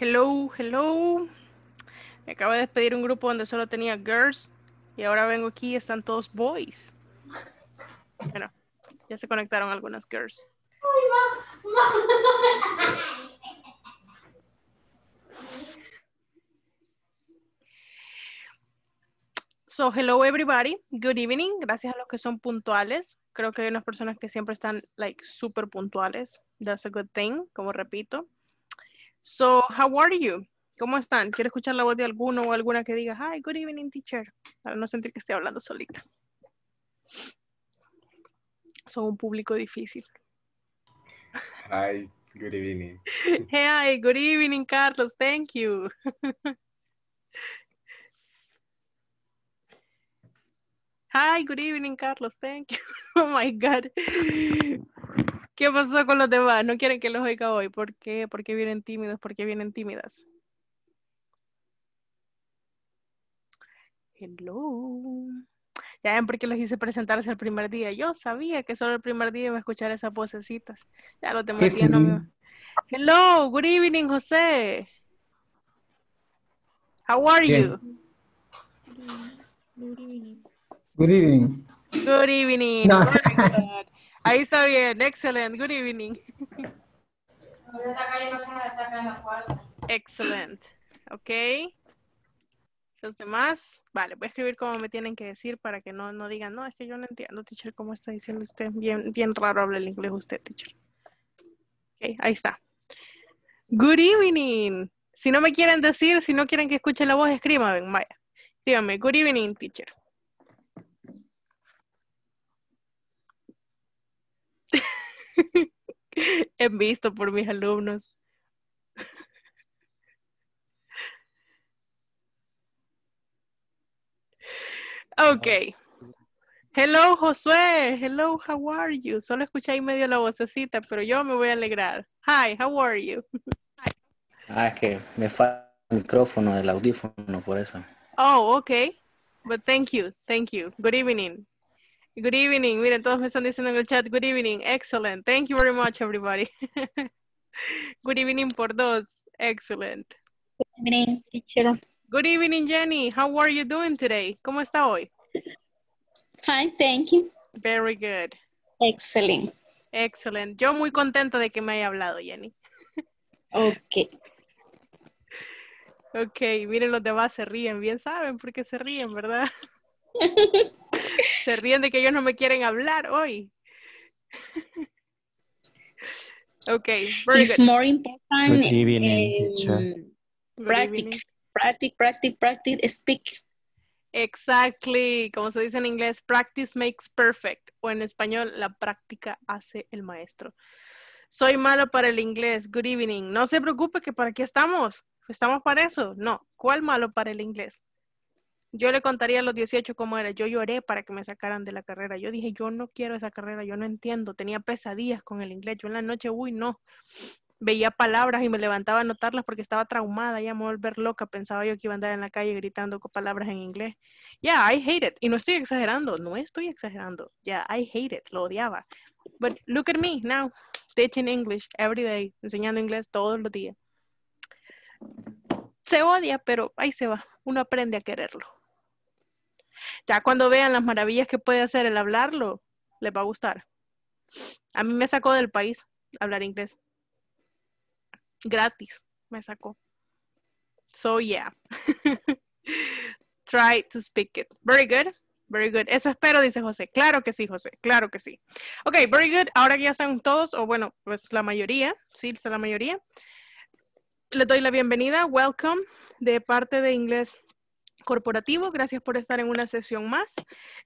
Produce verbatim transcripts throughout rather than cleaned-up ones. Hello, hello. Me acabo de despedir un grupo donde solo tenía girls y ahora vengo aquí y están todos boys. Bueno, ya se conectaron algunas girls. So, hello everybody. Good evening. Gracias a los que son puntuales. Creo que hay unas personas que siempre están like super puntuales. That's a good thing, como repito. So, how are you? ¿Cómo están? Quiero escuchar la voz de alguno o alguna que diga, hi, good evening, teacher. Para no sentir que estoy hablando solita. Son un público difícil. Hi, good evening. Hey, good evening, Carlos. Thank you. Hi, good evening, Carlos. Thank you. Oh, my God. ¿Qué pasó con los demás? No quieren que los oiga hoy. ¿Por qué? ¿Por qué vienen tímidos? ¿Por qué vienen tímidas? Hello. Ya ven por qué los hice presentarse el primer día. Yo sabía que solo el primer día iba a escuchar esas vocecitas. Ya los demás días no me... Hello, good evening, José. How are you? Good evening. Good evening. Good evening. No. Good. Ahí está bien. Excellent. Good evening. Excellent. Ok. Los demás, vale, voy a escribir como me tienen que decir para que no, no digan, no, es que yo no entiendo, teacher, cómo está diciendo usted. Bien, bien raro habla el inglés usted, teacher. Ok, ahí está. Good evening. Si no me quieren decir, si no quieren que escuche la voz, escríbanme, vaya. Escríbanme, good evening, teacher. He visto por mis alumnos. Ok. Hello, Josué. Hello, how are you? Solo escuché ahí medio la vocecita, pero yo me voy a alegrar. Hi, how are you? Hi. Ah, es que me falta el micrófono, el audífono, por eso. Oh, ok. But thank you, thank you. Good evening. Good evening. Miren, todos me están diciendo en el chat, good evening. Excellent. Thank you very much, everybody. Good evening por dos. Excellent. Good evening, teacher. Good evening, Jenny. How are you doing today? ¿Cómo está hoy? Fine, thank you. Very good. Excellent. Excellent. Yo muy contenta de que me haya hablado, Jenny. Ok. Ok, miren, los demás se ríen. Bien saben por qué se ríen, ¿verdad? Se ríen de que ellos no me quieren hablar hoy. Ok, very It's good. more important. Good evening, teacher. Practice. Practice, practice, practice, speak. Exactly. Como se dice en inglés, practice makes perfect. O en español, la práctica hace el maestro. Soy malo para el inglés. Good evening. No se preocupe que para qué estamos. Estamos para eso. No. ¿Cuál malo para el inglés? Yo le contaría a los dieciocho cómo era. Yo lloré para que me sacaran de la carrera. Yo dije, yo no quiero esa carrera. Yo no entiendo. Tenía pesadillas con el inglés. Yo en la noche, uy, no. Veía palabras y me levantaba a anotarlas porque estaba traumada, ya me volver loca. Pensaba yo que iba a andar en la calle gritando con palabras en inglés. Yeah, I hate it. Y no estoy exagerando, no estoy exagerando. Yeah, I hate it. Lo odiaba. But look at me now, teaching English every day, enseñando inglés todos los días. Se odia, pero ahí se va. Uno aprende a quererlo. Ya cuando vean las maravillas que puede hacer el hablarlo, les va a gustar. A mí me sacó del país hablar inglés. Gratis, me sacó. So, yeah. Try to speak it. Very good. Very good. Eso espero, dice José. Claro que sí, José. Claro que sí. Ok, very good. Ahora que ya están todos, o bueno, pues la mayoría. Sí, es la mayoría. Les doy la bienvenida. Welcome. De parte de Inglés Corporativo. Gracias por estar en una sesión más.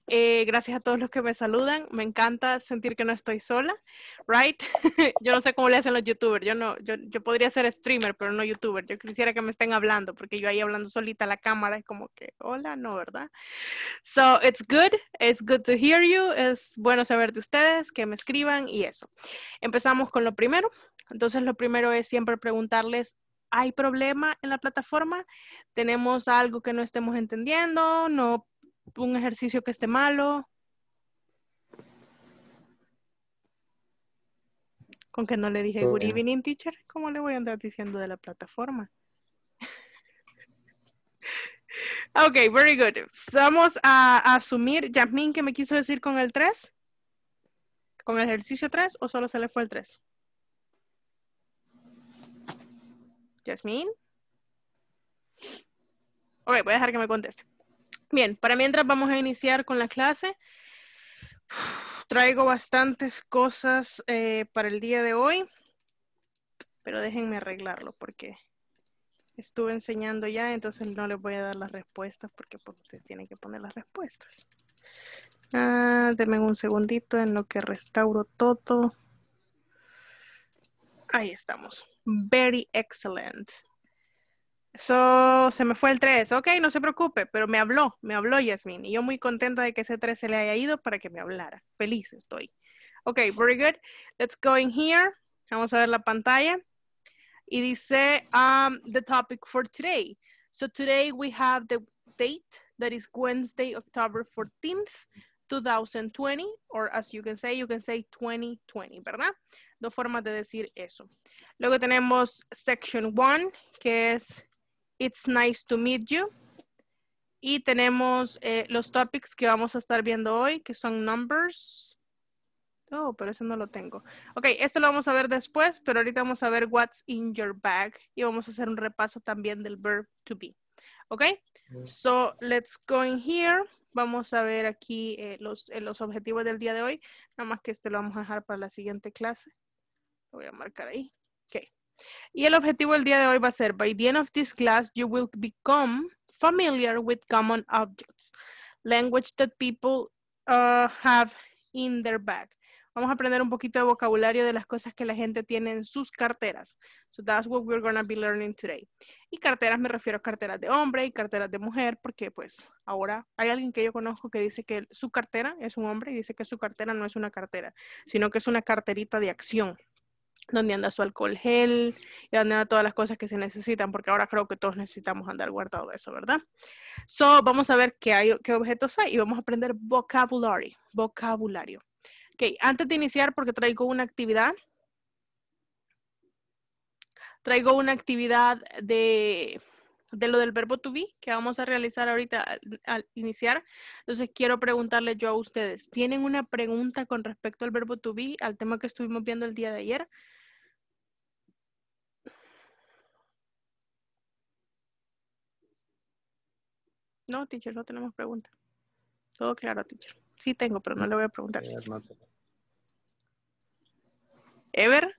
Eh, gracias a todos los que me saludan. Me encanta sentir que no estoy sola. Right? Yo no sé cómo le hacen los youtubers. Yo no, yo, yo podría ser streamer, pero no youtuber. Yo quisiera que me estén hablando, porque yo ahí hablando solita a la cámara es como que, hola, no, ¿verdad? So, it's good. It's good to hear you. Es bueno saber de ustedes, que me escriban y eso. Empezamos con lo primero. Entonces, lo primero es siempre preguntarles, ¿hay problema en la plataforma? ¿Tenemos algo que no estemos entendiendo? ¿No un ejercicio que esté malo? Con que no le dije good evening, teacher, ¿cómo le voy a andar diciendo de la plataforma? Ok, very good. Vamos a, a asumir, Yasmín, ¿qué me quiso decir con el tres? ¿Con el ejercicio tres o solo se le fue el tres? Yasmín. Ok, voy a dejar que me conteste. Bien, para mientras vamos a iniciar con la clase. Uf, traigo bastantes cosas eh, para el día de hoy, pero déjenme arreglarlo porque estuve enseñando ya, entonces no les voy a dar las respuestas porque pues, ustedes tienen que poner las respuestas. Ah, denme un segundito en lo que restauro todo. Ahí estamos. Very excellent. So, se me fue el tres. Ok, no se preocupe, pero me habló, me habló Yasmín. Y yo muy contenta de que ese tres se le haya ido para que me hablara. Feliz estoy. Ok, very good. Let's go in here. Vamos a ver la pantalla. Y dice, um, the topic for today. So today we have the date that is Wednesday, October fourteenth, two thousand twenty. Or as you can say, you can say twenty twenty, ¿verdad? Dos formas de decir eso. Luego tenemos section one, que es It's nice to meet you. Y tenemos eh, los topics que vamos a estar viendo hoy, que son numbers. Oh, pero eso no lo tengo. Ok, esto lo vamos a ver después, pero ahorita vamos a ver what's in your bag. Y vamos a hacer un repaso también del verb to be. Ok, so let's go in here. Vamos a ver aquí eh, los, eh, los objetivos del día de hoy. Nada más que este lo vamos a dejar para la siguiente clase. Lo voy a marcar ahí. Ok. Y el objetivo del día de hoy va a ser, by the end of this class, you will become familiar with common objects, language that people uh, have in their bag. Vamos a aprender un poquito de vocabulario de las cosas que la gente tiene en sus carteras. So that's what we're going to be learning today. Y carteras me refiero a carteras de hombre y carteras de mujer, porque pues ahora hay alguien que yo conozco que dice que su cartera es un hombre y dice que su cartera no es una cartera, sino que es una carterita de acción, donde anda su alcohol gel y donde anda todas las cosas que se necesitan, porque ahora creo que todos necesitamos andar guardado eso, ¿verdad? So, vamos a ver qué, hay, qué objetos hay y vamos a aprender vocabulary, vocabulario. Ok, antes de iniciar, porque traigo una actividad, traigo una actividad de, de lo del verbo to be, que vamos a realizar ahorita al, al iniciar. Entonces quiero preguntarle yo a ustedes, ¿tienen una pregunta con respecto al verbo to be, al tema que estuvimos viendo el día de ayer? No, teacher, no tenemos pregunta. Todo claro, teacher. Sí tengo, pero no le voy a preguntar. ¿Ever?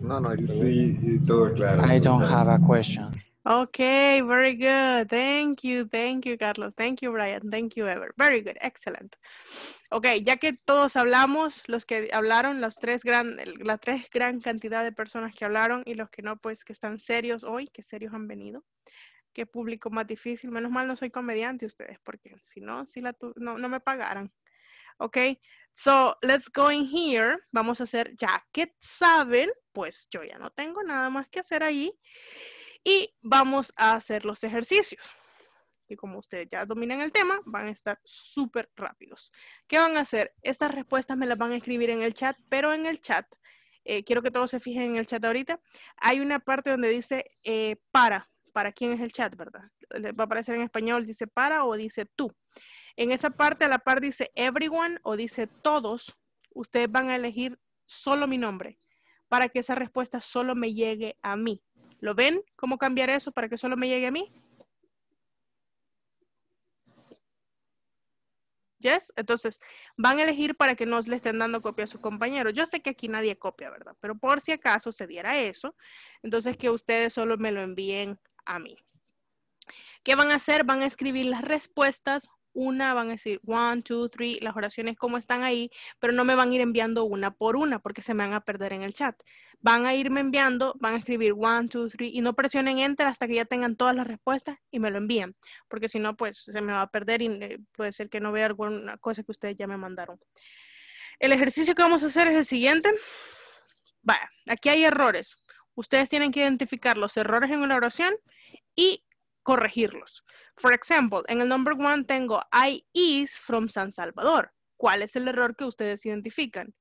No, no, sí, todo claro. I don't have a question. Okay, very good. Thank you, thank you, Carlos. Thank you, Brian. Thank you, Ever. Very good, excellent. Okay, ya que todos hablamos, los que hablaron, las tres gran, la tres gran cantidad de personas que hablaron y los que no, pues que están serios hoy, que serios han venido. Qué público más difícil. Menos mal no soy comediante ustedes, porque si no, si la tu, no, no me pagaran. Okay, so let's go in here. Vamos a hacer, ya que saben, pues yo ya no tengo nada más que hacer allí. Y vamos a hacer los ejercicios. Y como ustedes ya dominan el tema, van a estar súper rápidos. ¿Qué van a hacer? Estas respuestas me las van a escribir en el chat, pero en el chat, eh, quiero que todos se fijen en el chat ahorita. Hay una parte donde dice eh, para. ¿Para quién es el chat, verdad? Va a aparecer en español, dice para o dice tú. En esa parte, a la par dice everyone o dice todos. Ustedes van a elegir solo mi nombre para que esa respuesta solo me llegue a mí. ¿Lo ven? ¿Cómo cambiar eso para que solo me llegue a mí? Yes. Entonces, van a elegir para que no le estén dando copia a su compañero. Yo sé que aquí nadie copia, ¿verdad? Pero por si acaso se diera eso, entonces que ustedes solo me lo envíen a mí. ¿Qué van a hacer? Van a escribir las respuestas. Una, van a decir one, two, three, las oraciones como están ahí, pero no me van a ir enviando una por una porque se me van a perder en el chat. Van a irme enviando, van a escribir one, two, three y no presionen enter hasta que ya tengan todas las respuestas y me lo envíen, porque si no, pues se me va a perder y puede ser que no vea alguna cosa que ustedes ya me mandaron. El ejercicio que vamos a hacer es el siguiente. Vaya, aquí hay errores. Ustedes tienen que identificar los errores en una oración y corregirlos. For example, en el number one tengo I is from San Salvador. ¿Cuál es el error que ustedes identifican?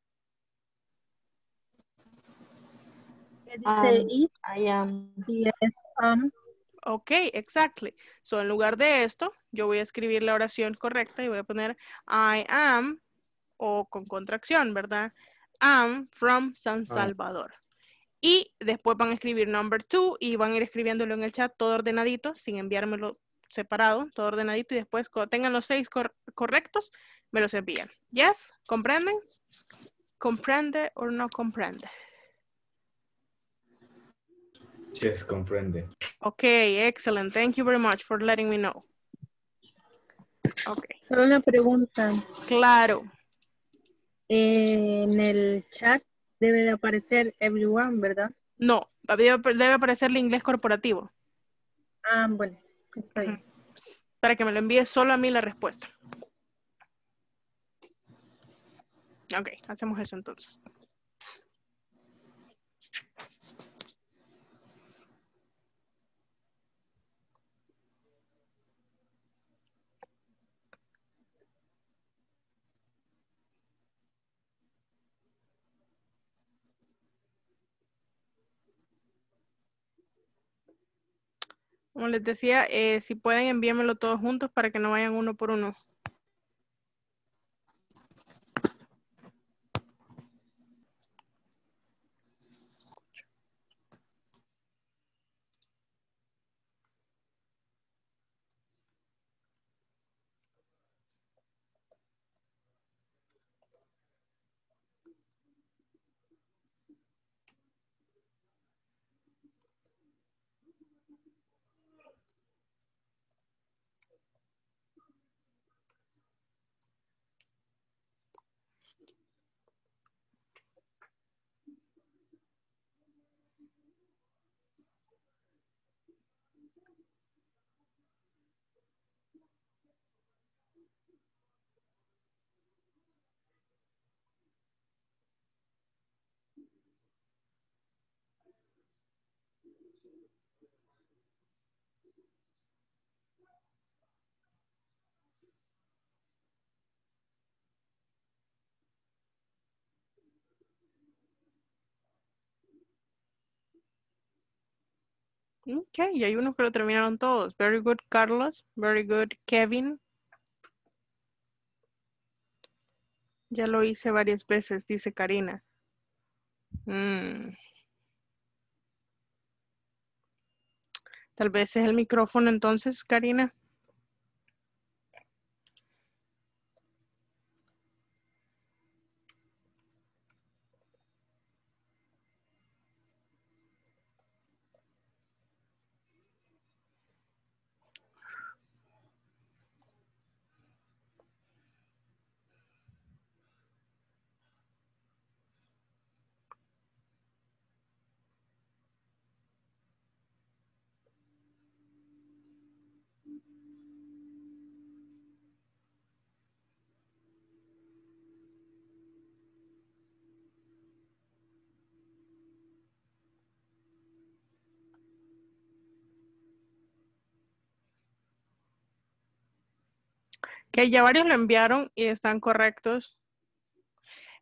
dice um, is. I am. Yes, um. Ok, exactly. So, en lugar de esto, yo voy a escribir la oración correcta y voy a poner I am, o con contracción, ¿verdad? Am from San Salvador. Ah. Y después van a escribir number two y van a ir escribiéndolo en el chat todo ordenadito, sin enviármelo separado, todo ordenadito. Y después, cuando tengan los seis cor correctos, me los envían. ¿Yes? ¿Comprenden? ¿Comprende o no comprende? Yes, comprende. Okay, excellent. Thank you very much for letting me know. Okay. Solo una pregunta. Claro. Eh, en el chat debe de aparecer everyone, ¿verdad? No, debe, debe aparecer el inglés corporativo. Ah, bueno. Está bien. Para que me lo envíe solo a mí la respuesta. Ok, hacemos eso entonces. Como les decía, eh, si pueden envíenmelo todos juntos para que no vayan uno por uno. Ok, y hay unos que lo terminaron todos. Very good, Carlos. Very good, Kevin. Ya lo hice varias veces, dice Karina. Mm. Tal vez es el micrófono entonces, Karina. Que ya varios lo enviaron y están correctos.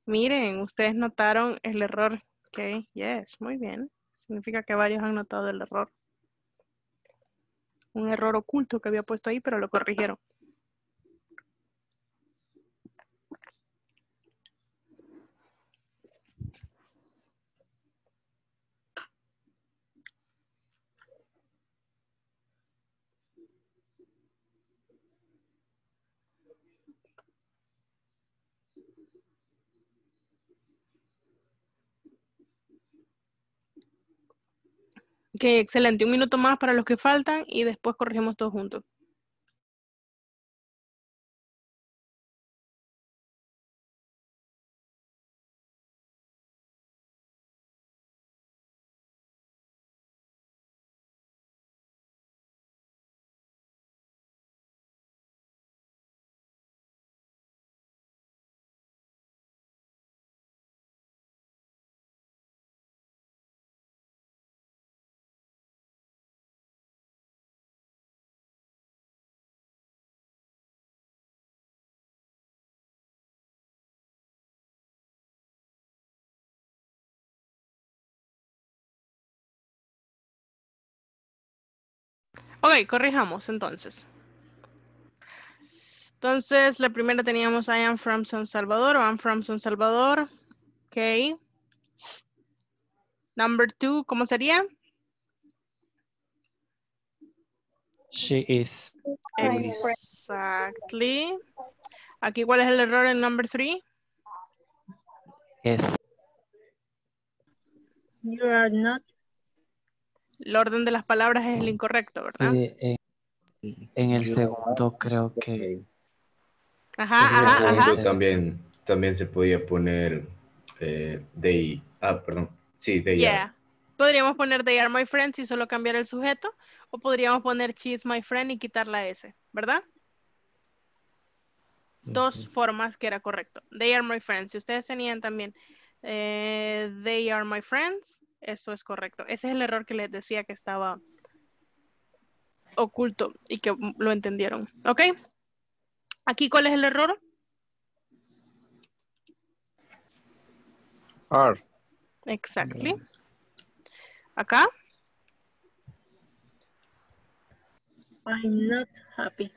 Miren, ustedes notaron el error. Ok, yes, muy bien. Significa que varios han notado el error. Un error oculto que había puesto ahí, pero lo corrigieron. Ok, excelente. Un minuto más para los que faltan y después corregimos todos juntos. Ok, corrijamos entonces. Entonces, la primera teníamos I am from San Salvador o I'm from San Salvador. Ok. Number two, ¿cómo sería? She is. Exactly. Aquí, ¿cuál es el error en number three? Yes. You are not. El orden de las palabras es el incorrecto, ¿verdad? Sí, en, en el segundo creo que... Ajá, ajá, en el segundo ajá. También, también se podía poner... Eh, they... Ah, perdón. Sí, they yeah. are. Podríamos poner they are my friends y solo cambiar el sujeto. O podríamos poner she is my friend y quitar la S, ¿verdad? Dos formas que era correcto. They are my friends. Si ustedes tenían también eh, they are my friends, eso es correcto. Ese es el error que les decía que estaba oculto y que lo entendieron. ¿Ok? Aquí, ¿cuál es el error? Are. Exactly. Acá. I'm not happy.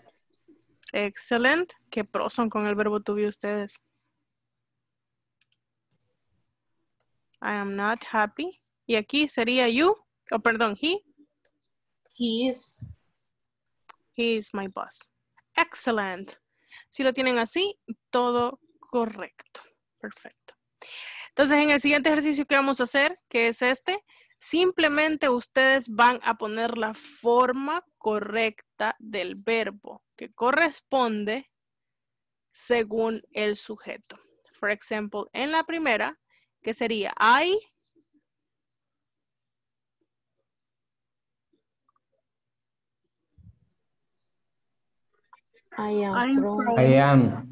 Excelente. Qué pro son con el verbo to be ustedes. I am not happy. Y aquí sería you. O oh, perdón, he. He is. He is my boss. Excellent. Si lo tienen así, todo correcto. Perfecto. Entonces, en el siguiente ejercicio que vamos a hacer, que es este, simplemente ustedes van a poner la forma correcta del verbo que corresponde según el sujeto. Por ejemplo, en la primera, que sería I, I am from, I am.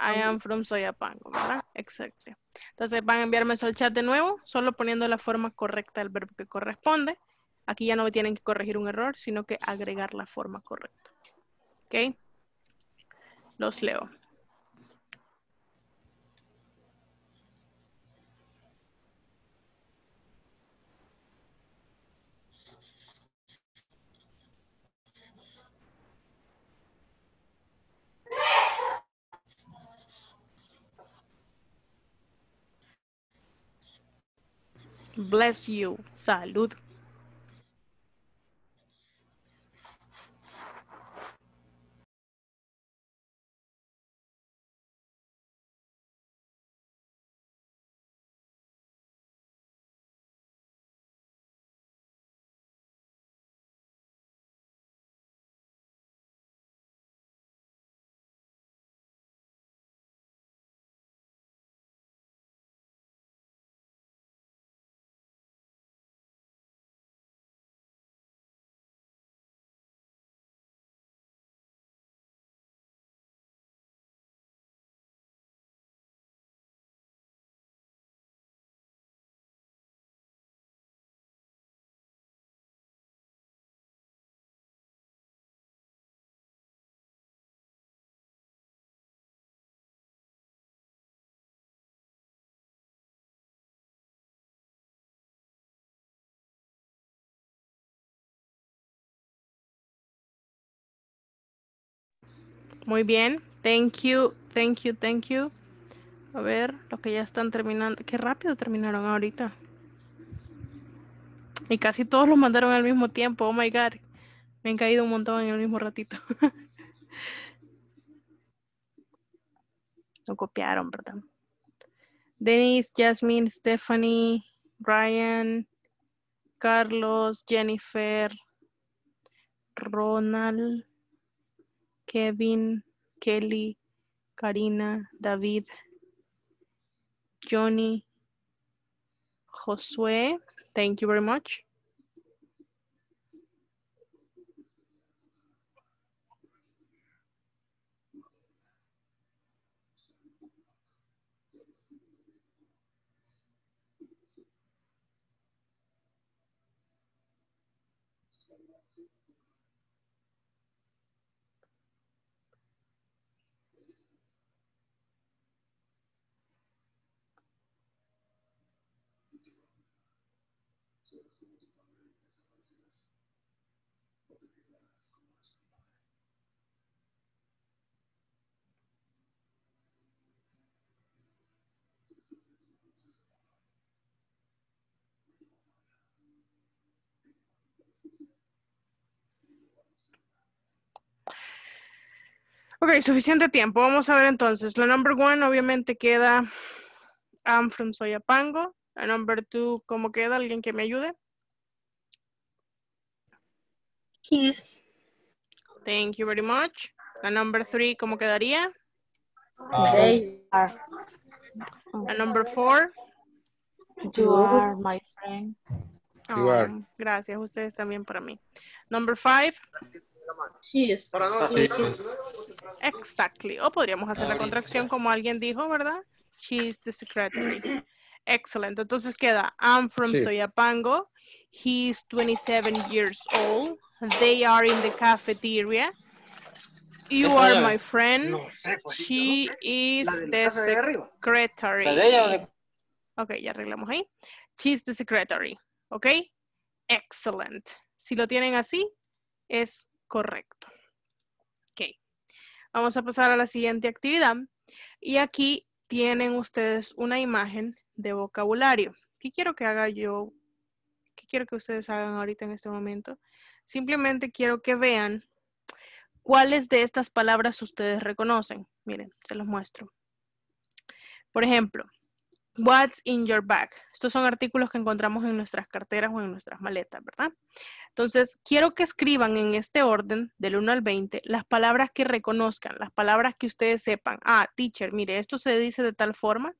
I am from Soyapango, ¿verdad? Exacto. Entonces van a enviarme eso al chat de nuevo, solo poniendo la forma correcta del verbo que corresponde. Aquí ya no tienen que corregir un error, sino que agregar la forma correcta. ¿Ok? Los leo. Bless you. Salud. Muy bien, thank you, thank you, thank you. A ver, los que ya están terminando. Qué rápido terminaron ahorita. Y casi todos los mandaron al mismo tiempo, oh my God. Me han caído un montón en el mismo ratito. Lo copiaron, ¿verdad? Denise, Jasmine, Stephanie, Ryan, Carlos, Jennifer, Ronald, Kevin, Kelly, Karina, David, Johnny, Josué. Thank you very much. Ok, suficiente tiempo. Vamos a ver entonces. La number one obviamente queda I'm from Soyapango. La number two, ¿cómo queda? ¿Alguien que me ayude? Yes. Thank you very much. La number three, ¿cómo quedaría? Uh, They are. La number four. You are my friend. Oh, you are. Gracias, ustedes también para mí. Number five. She is. She is. Exactly. O podríamos hacer la contracción como alguien dijo, ¿verdad? She is the secretary. Excelente. Entonces queda, I'm from sí. Soyapango. He is twenty-seven years old. They are in the cafeteria. You esa are my friend. No sé, pues, she no sé. Is the secretary. De... Ok, ya arreglamos ahí. She is the secretary. Ok. Excellent. Si lo tienen así, es correcto. Ok. Vamos a pasar a la siguiente actividad. Y aquí tienen ustedes una imagen de vocabulario. ¿Qué quiero que haga yo? ¿Qué quiero que ustedes hagan ahorita en este momento? Simplemente quiero que vean cuáles de estas palabras ustedes reconocen. Miren, se los muestro. Por ejemplo, what's in your bag? Estos son artículos que encontramos en nuestras carteras o en nuestras maletas, ¿verdad? Entonces, quiero que escriban en este orden, del uno al veinte, las palabras que reconozcan, las palabras que ustedes sepan. Ah, teacher, mire, esto se dice de tal forma,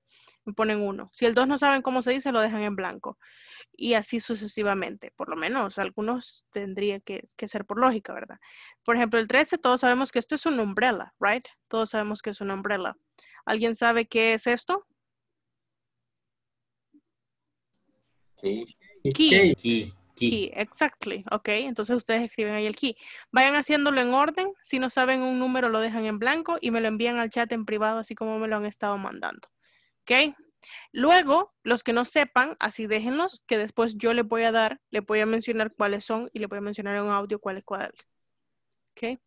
me ponen uno. Si el dos no saben cómo se dice, lo dejan en blanco. Y así sucesivamente. Por lo menos, algunos tendría que, que ser por lógica, ¿verdad? Por ejemplo, el trece, todos sabemos que esto es una umbrella, ¿right? Todos sabemos que es una umbrella. ¿Alguien sabe qué es esto? Key. Key. Key. Key. Exactly. Ok, entonces ustedes escriben ahí el key. Vayan haciéndolo en orden. Si no saben un número, lo dejan en blanco y me lo envían al chat en privado, así como me lo han estado mandando. Ok. Luego, los que no sepan, así déjenlos, que después yo les voy a dar, les voy a mencionar cuáles son y les voy a mencionar en un audio cuál es cuál. Ok.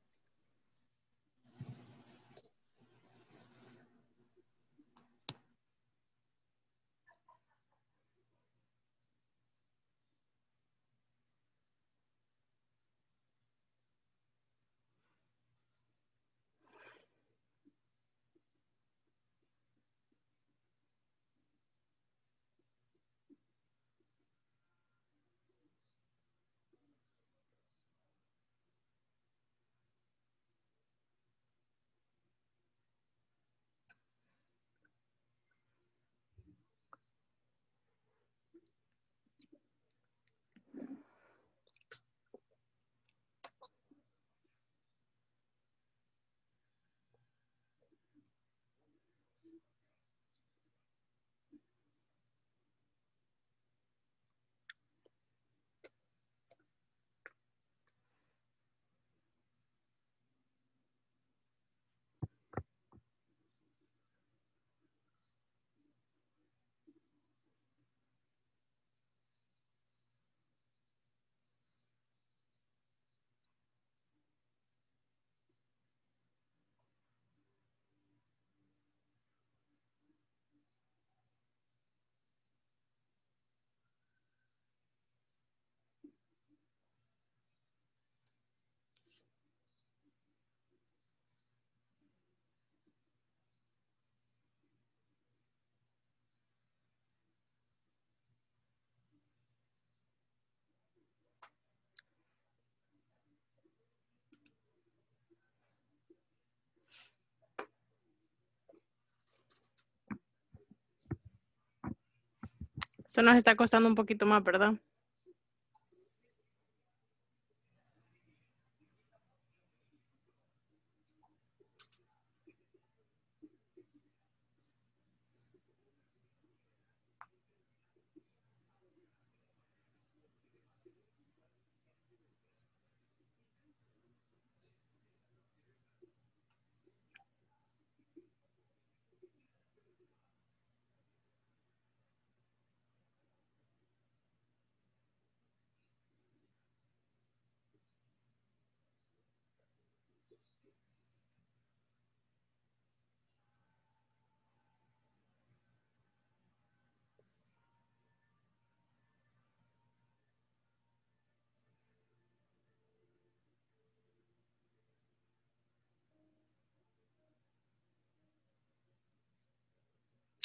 Eso nos está costando un poquito más, ¿verdad?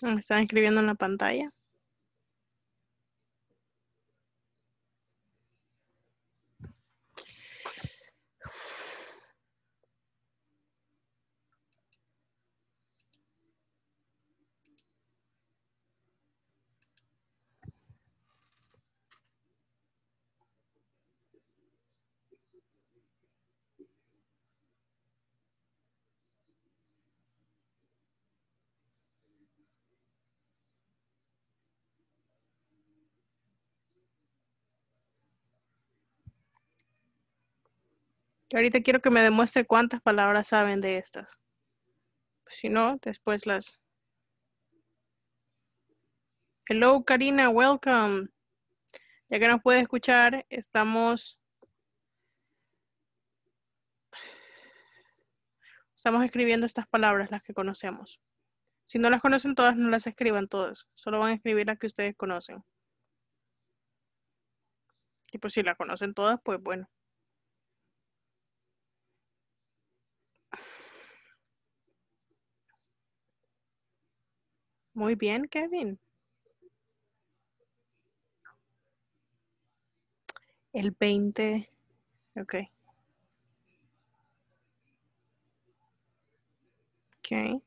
Me están escribiendo en la pantalla. Ahorita quiero que me demuestre cuántas palabras saben de estas. Si no, después las... Hello, Karina, welcome. Ya que nos puede escuchar, estamos... Estamos escribiendo estas palabras, las que conocemos. Si no las conocen todas, no las escriban todas. Solo van a escribir las que ustedes conocen. Y pues si las conocen todas, pues bueno. Muy bien, Kevin. El veinte. Ok. Ok.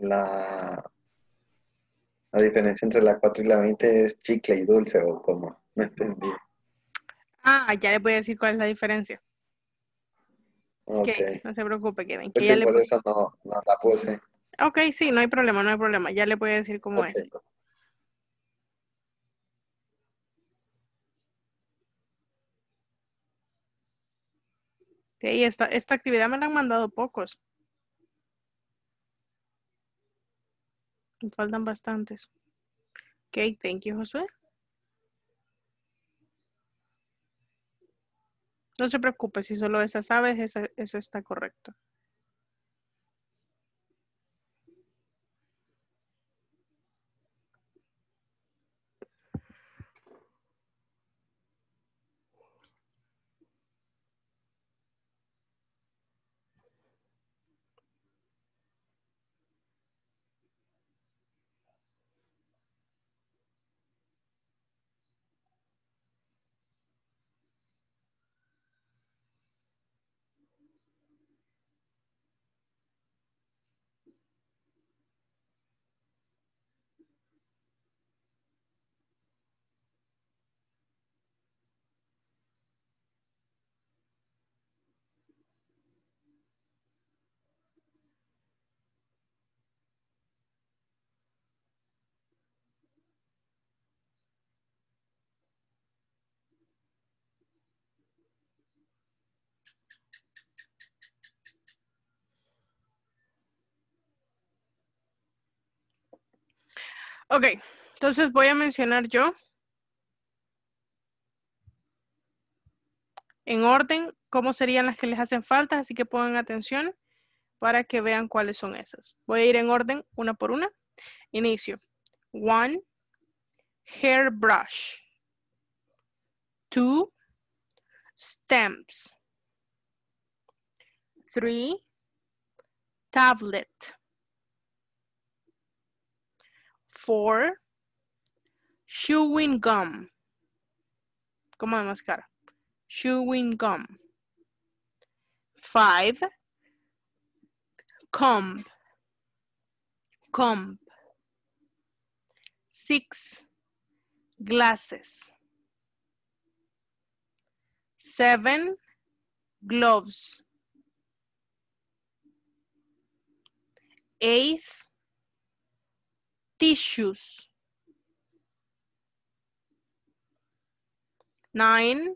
La, la diferencia entre la cuatro y la veinte es chicle y dulce, o como, no entendí. Ah, ya les voy a decir cuál es la diferencia. Ok. Que, no se preocupe, Kevin. Que pues ya sí, le... Por eso no, no la puse. Ok, sí, no hay problema, no hay problema. Ya les voy a decir cómo okay. es. Okay, esta, esta actividad me la han mandado pocos. Me faltan bastantes. Ok, thank you, Josué. No se preocupe, si solo esa sabes, esa, eso está correcto. Ok, entonces voy a mencionar yo en orden cómo serían las que les hacen falta, así que pongan atención para que vean cuáles son esas. Voy a ir en orden una por una. Inicio. One, hairbrush. Two, stamps. Three, tablet. Four, chewing gum. Como de mascar. Chewing gum. Five, comb. Comb. Six, glasses. Seven, gloves. Eight, tissues. Nine,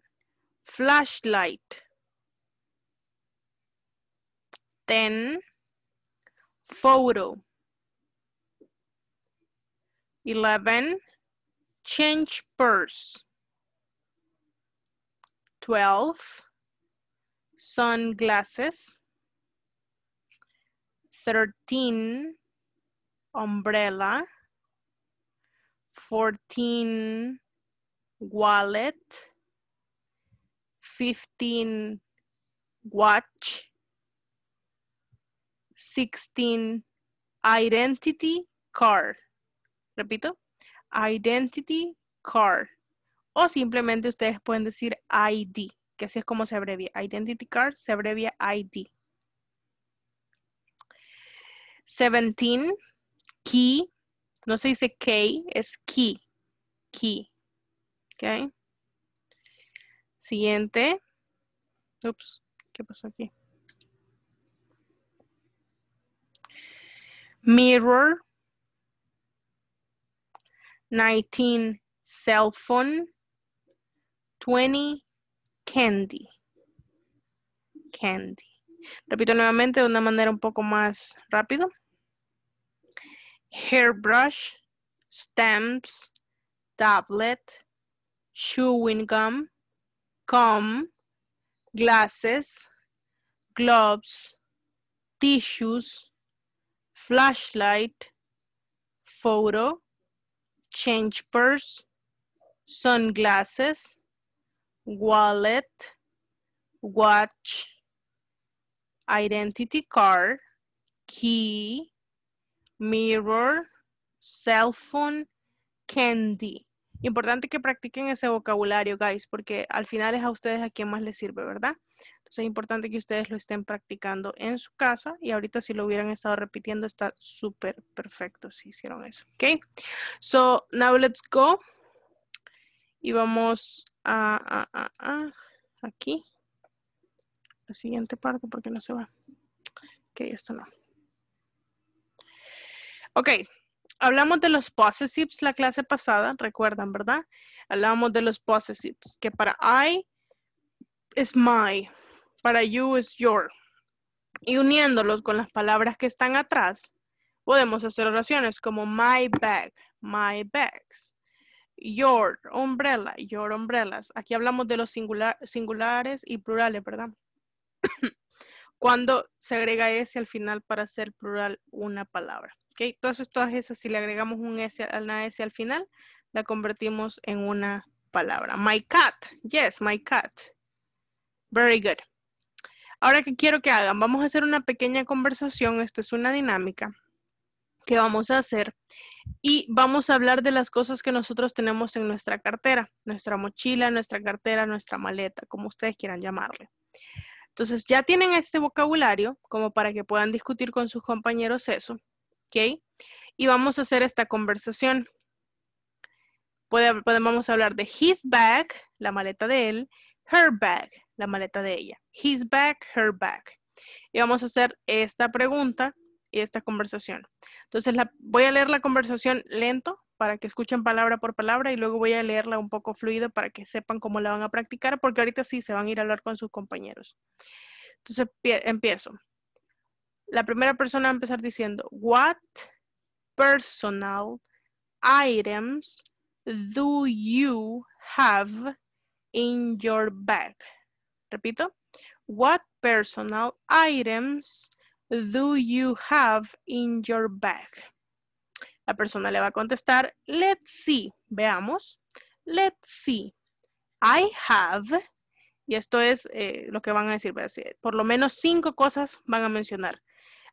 flashlight. Ten, photo. Eleven, change purse. Twelve, sunglasses. Thirteen, umbrella. Fourteen, wallet. fifteen watch, sixteen identity card. Repito, identity card. O simplemente ustedes pueden decir I D, que así es como se abrevia. Identity card se abrevia I D. seventeen, key. No se dice K, es key. Key. Ok. Siguiente. Ups, ¿qué pasó aquí? Mirror. nineteen, cell phone. twenty, candy. Candy. Repito nuevamente de una manera un poco más rápido. Hairbrush, stamps, tablet, chewing gum, comb, glasses, gloves, tissues, flashlight, photo, change purse, sunglasses, wallet, watch, identity card, key, mirror, cell phone, candy. Importante que practiquen ese vocabulario, guys, porque al final es a ustedes a quien más les sirve, ¿verdad? Entonces es importante que ustedes lo estén practicando en su casa y ahorita si lo hubieran estado repitiendo está súper perfecto si hicieron eso, ¿ok? So, now let's go. Y vamos a, a, a, a aquí. La siguiente parte porque no se va. Ok, esto no. Ok, hablamos de los possessives la clase pasada, recuerdan, ¿verdad? Hablamos de los possessives, que para I es my, para you es your. Y uniéndolos con las palabras que están atrás, podemos hacer oraciones como my bag, my bags, your umbrella, your umbrellas. Aquí hablamos de los singular, singulares y plurales, ¿verdad? Cuando se agrega S al final para hacer plural una palabra. Okay, entonces todas esas, si le agregamos un S, una S al final, la convertimos en una palabra. My cat. Yes, my cat. Very good. Ahora, ¿qué quiero que hagan? Vamos a hacer una pequeña conversación. Esto es una dinámica que vamos a hacer. Y vamos a hablar de las cosas que nosotros tenemos en nuestra cartera. Nuestra mochila, nuestra cartera, nuestra maleta, como ustedes quieran llamarle. Entonces, ya tienen este vocabulario como para que puedan discutir con sus compañeros eso. ¿Ok? Y vamos a hacer esta conversación. Podemos, vamos a hablar de his bag, la maleta de él, her bag, la maleta de ella. His bag, her bag. Y vamos a hacer esta pregunta y esta conversación. Entonces la, voy a leer la conversación lento para que escuchen palabra por palabra y luego voy a leerla un poco fluido para que sepan cómo la van a practicar porque ahorita sí se van a ir a hablar con sus compañeros. Entonces empiezo. La primera persona va a empezar diciendo, what personal items do you have in your bag? Repito, what personal items do you have in your bag? La persona le va a contestar, let's see, veamos, let's see, I have... Y esto es eh, lo que van a decir, por lo menos cinco cosas van a mencionar.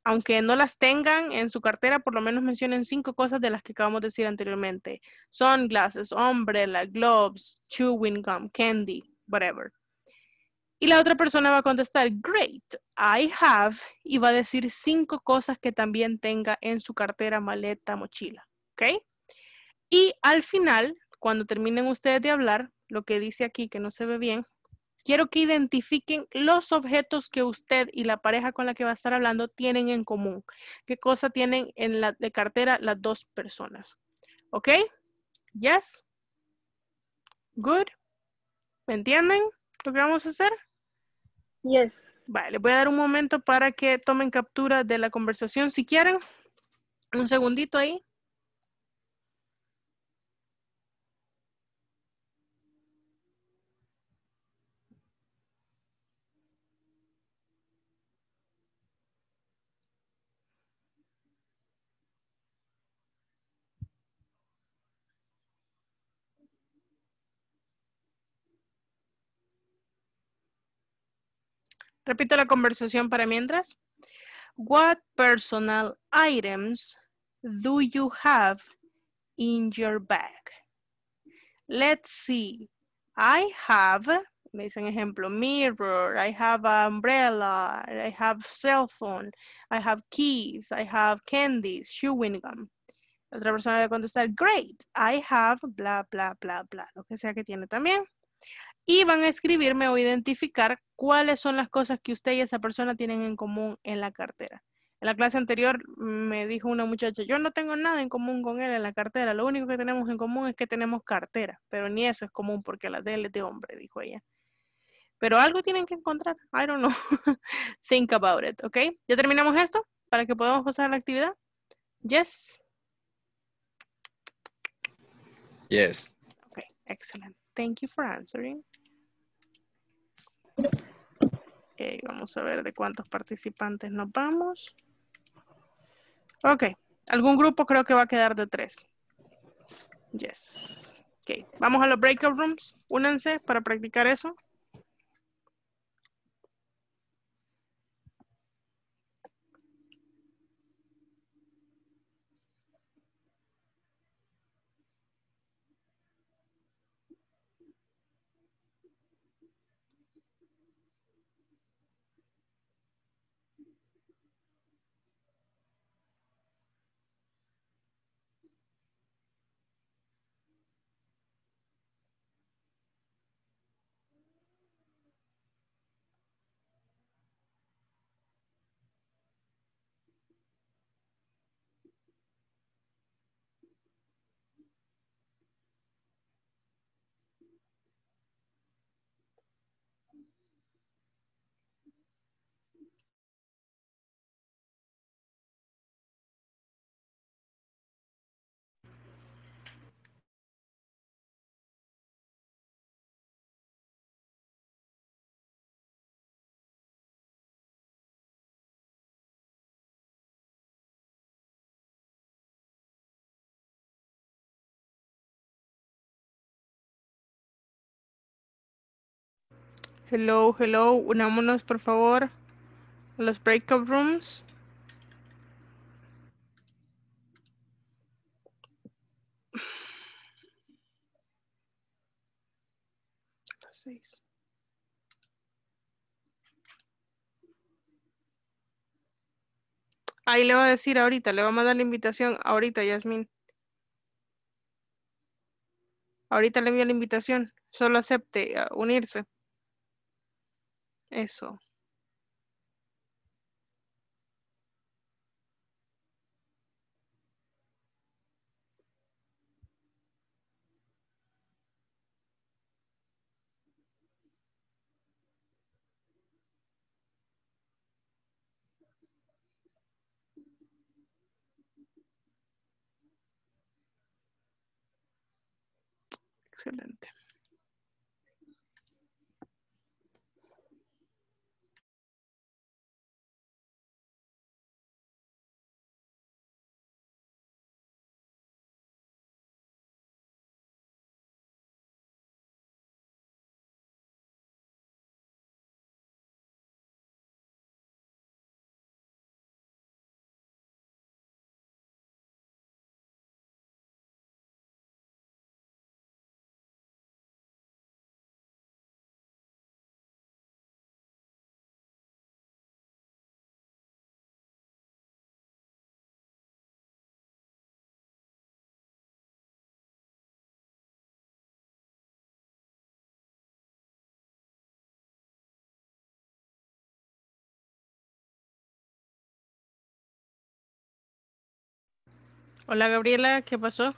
Aunque no las tengan en su cartera, por lo menos mencionen cinco cosas de las que acabamos de decir anteriormente. Sunglasses, umbrella, gloves, chewing gum, candy, whatever. Y la otra persona va a contestar, great, I have, y va a decir cinco cosas que también tenga en su cartera, maleta, mochila. ¿Ok? Y al final, cuando terminen ustedes de hablar, lo que dice aquí que no se ve bien, quiero que identifiquen los objetos que usted y la pareja con la que va a estar hablando tienen en común. ¿Qué cosa tienen en la de cartera las dos personas? ¿Ok? Yes. Good. ¿Me entienden lo que vamos a hacer? Yes. Vale, les voy a dar un momento para que tomen captura de la conversación si quieren. Un segundito ahí. Repito la conversación para mientras. What personal items do you have in your bag? Let's see. I have, me dicen ejemplo, mirror, I have an umbrella, I have cell phone, I have keys, I have candies, chewing gum. La otra persona va a contestar, great, I have, bla, bla, bla, bla, lo que sea que tiene también. Y van a escribirme o identificar cuáles son las cosas que usted y esa persona tienen en común en la cartera. En la clase anterior me dijo una muchacha, yo no tengo nada en común con él en la cartera, lo único que tenemos en común es que tenemos cartera, pero ni eso es común porque la de él es de hombre, dijo ella. Pero algo tienen que encontrar, I don't know, think about it, ¿ok? ¿Ya terminamos esto para que podamos pasar a la actividad? Yes. Yes. Okay, excellent. Thank you for answering. Okay, vamos a ver de cuántos participantes nos vamos. Ok, algún grupo creo que va a quedar de tres. Yes. Ok, vamos a los breakout rooms. Únanse para practicar eso. Hello, hello, unámonos por favor a los breakout rooms. Las seis. Ahí le va a decir ahorita, le va a mandar la invitación ahorita, Yasmín. Ahorita le envío la invitación, solo acepte a unirse. Eso. Excelente. Hola Gabriela, ¿qué pasó?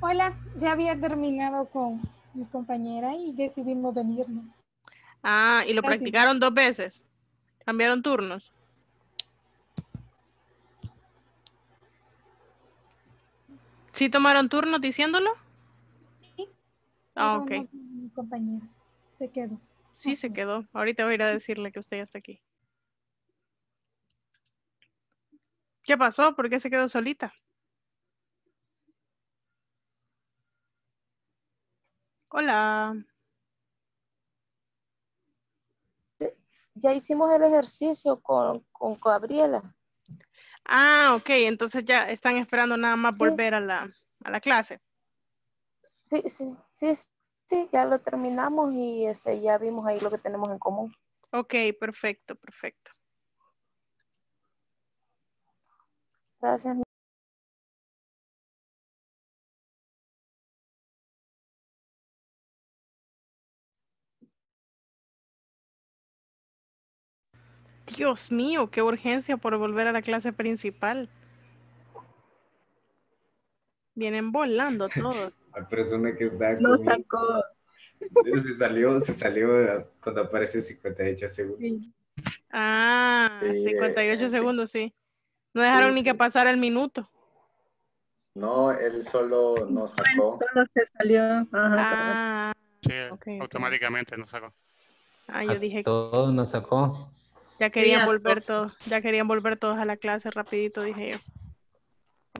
Hola, ya había terminado con mi compañera y decidimos venirnos. Ah, ¿y lo Casi. practicaron dos veces? ¿Cambiaron turnos? ¿Sí tomaron turnos diciéndolo? Sí. Ah, ok. Mi compañera se quedó. Sí, se quedó. Ahorita voy a ir a decirle que usted ya está aquí. ¿Qué pasó? ¿Por qué se quedó solita? Hola. Ya hicimos el ejercicio con, con Gabriela. Ah, ok. Entonces ya están esperando nada más sí. volver a la, a la clase. Sí, sí, sí, sí. Ya lo terminamos y ese, ya vimos ahí lo que tenemos en común. Ok, perfecto, perfecto. Gracias. Dios mío, qué urgencia por volver a la clase principal. Vienen volando todos. La persona que está lo conmigo, sacó. Se salió, se salió cuando apareció cincuenta y ocho segundos. Sí. Ah, sí, cincuenta y ocho segundos, sí. No dejaron sí. ni que pasara el minuto. No, él solo nos sacó. Él solo se salió. Ajá, ah, sí, okay, automáticamente okay. nos sacó. Ah, yo dije que... Todos nos sacó. Ya querían, sí, volver todos, ya querían volver todos a la clase rapidito, dije yo.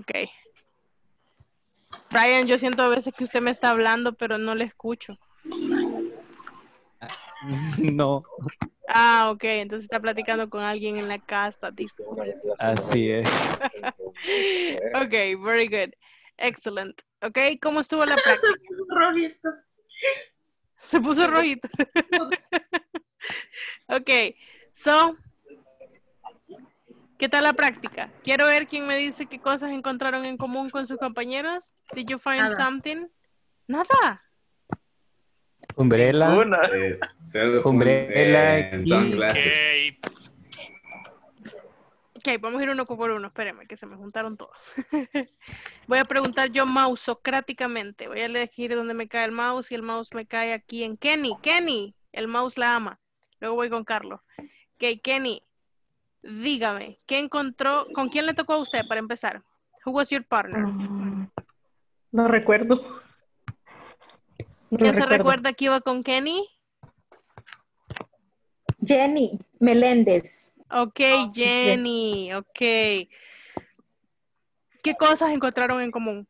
Ok. Brian, yo siento a veces que usted me está hablando, pero no le escucho. No. Ah, ok. Entonces está platicando con alguien en la casa, dice. Así es. Ok, very good. Excellent. Ok, ¿cómo estuvo la práctica? Se puso rojito. Se puso rojito. Ok. So, ¿qué tal la práctica? Quiero ver quién me dice qué cosas encontraron en común con sus compañeros. Did you find Nada. something? Nada. Umbrella. Eh, Umbrella. Eh, okay. Ok, vamos a ir uno por uno. Espérenme, que se me juntaron todos. Voy a preguntar yo mausocráticamente. Voy a elegir dónde me cae el mouse y el mouse me cae aquí en Kenny. Kenny, el mouse la ama. Luego voy con Carlos. Ok, Kenny, dígame, ¿qué encontró? ¿Con quién le tocó a usted para empezar? Who was your partner? No recuerdo. No ¿Quién recuerdo. se recuerda que iba con Kenny? Jenny Meléndez. Ok, oh, Jenny, yes. ok. ¿Qué cosas encontraron en común?